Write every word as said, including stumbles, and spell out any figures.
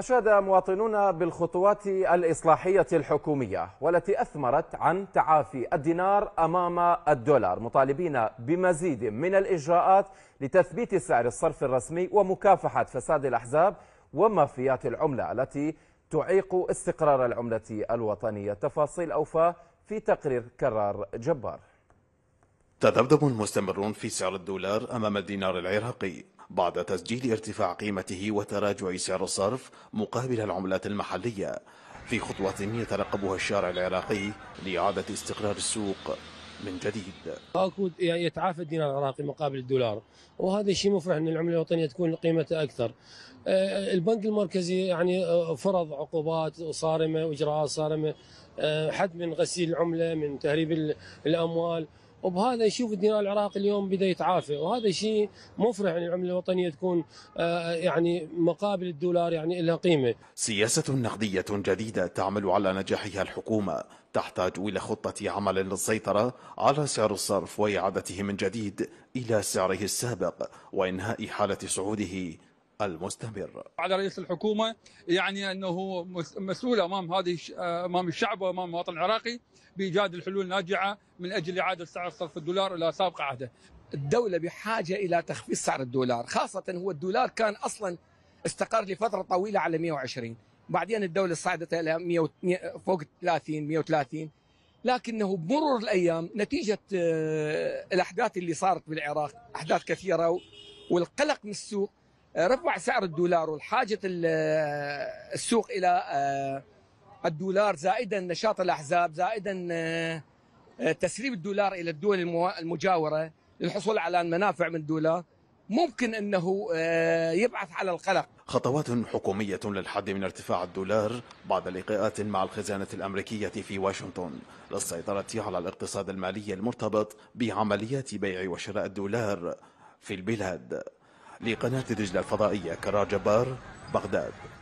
أشاد مواطنون بالخطوات الإصلاحية الحكومية والتي أثمرت عن تعافي الدينار أمام الدولار، مطالبين بمزيد من الإجراءات لتثبيت سعر الصرف الرسمي ومكافحة فساد الأحزاب ومافيات العملة التي تعيق استقرار العملة الوطنية. تفاصيل أوفى في تقرير كرار جبار. تذبذب المستمرون في سعر الدولار أمام الدينار العراقي بعد تسجيل ارتفاع قيمته وتراجع سعر الصرف مقابل العملات المحلية في خطوة يترقبها الشارع العراقي لإعادة استقرار السوق من جديد. اكو يتعافى الدينار العراقي مقابل الدولار، وهذا الشيء مفرح ان العمله الوطنيه تكون قيمتها اكثر. البنك المركزي يعني فرض عقوبات صارمه واجراءات صارمه، حد من غسيل العمله، من تهريب الاموال، وبهذا يشوف الدينار العراقي اليوم بدا يتعافى، وهذا شيء مفرح ان العمله الوطنيه تكون يعني مقابل الدولار يعني لها قيمه. سياسه نقديه جديده تعمل على نجاحها الحكومه تحتاج الى خطه عمل للسيطره على سعر الصرف واعادته من جديد الى سعره السابق وانهاء حاله صعوده المستمر. على رئيس الحكومه يعني انه مسؤول امام هذه امام الشعب وامام المواطن العراقي بايجاد الحلول الناجعه من اجل اعاده سعر صرف الدولار الى سابق عهده. الدوله بحاجه الى تخفيض سعر الدولار، خاصه هو الدولار كان اصلا استقر لفتره طويله على مئة وعشرين، بعدين الدوله صعدت الى مئة فوق ثلاثين مئة وثلاثين، لكنه بمرور الايام نتيجه الاحداث اللي صارت بالعراق، احداث كثيره والقلق من السوق، رفع سعر الدولار والحاجة السوق إلى الدولار، زائدا نشاط الأحزاب، زائدا تسريب الدولار إلى الدول المجاورة للحصول على منافع من الدولار، ممكن أنه يبعث على القلق. خطوات حكومية للحد من ارتفاع الدولار بعد لقاءات مع الخزانة الأمريكية في واشنطن للسيطرة على الاقتصاد المالي المرتبط بعمليات بيع وشراء الدولار في البلاد. لقناة دجلة الفضائية، كرار جبار، بغداد.